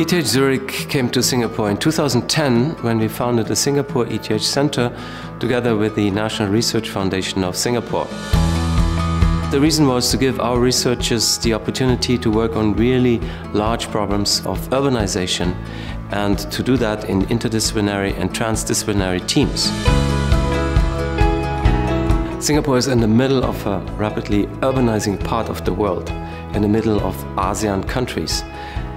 ETH Zurich came to Singapore in 2010 when we founded the Singapore ETH Centre together with the National Research Foundation of Singapore. The reason was to give our researchers the opportunity to work on really large problems of urbanization and to do that in interdisciplinary and transdisciplinary teams. Singapore is in the middle of a rapidly urbanizing part of the world, in the middle of ASEAN countries.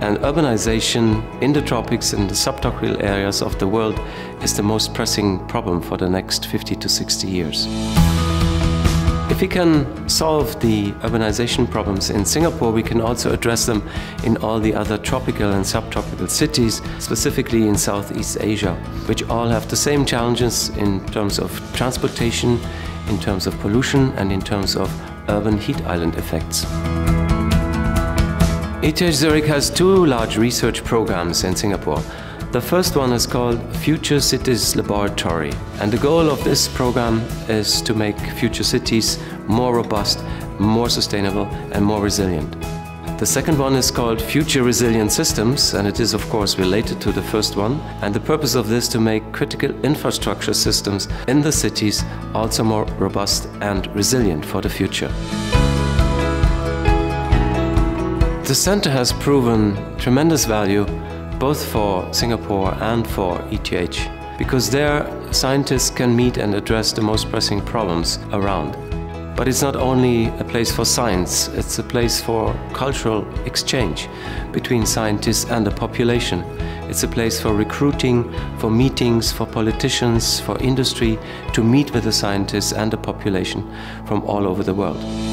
And urbanization in the tropics and the subtropical areas of the world is the most pressing problem for the next 50 to 60 years. If we can solve the urbanization problems in Singapore, we can also address them in all the other tropical and subtropical cities, specifically in Southeast Asia, which all have the same challenges in terms of transportation, in terms of pollution, and in terms of urban heat island effects. ETH Zurich has two large research programs in Singapore. The first one is called Future Cities Laboratory, and the goal of this program is to make future cities more robust, more sustainable and more resilient. The second one is called Future Resilient Systems, and it is of course related to the first one, and the purpose of this is to make critical infrastructure systems in the cities also more robust and resilient for the future. The center has proven tremendous value both for Singapore and for ETH, because there scientists can meet and address the most pressing problems around. But it's not only a place for science, it's a place for cultural exchange between scientists and the population. It's a place for recruiting, for meetings, for politicians, for industry, to meet with the scientists and the population from all over the world.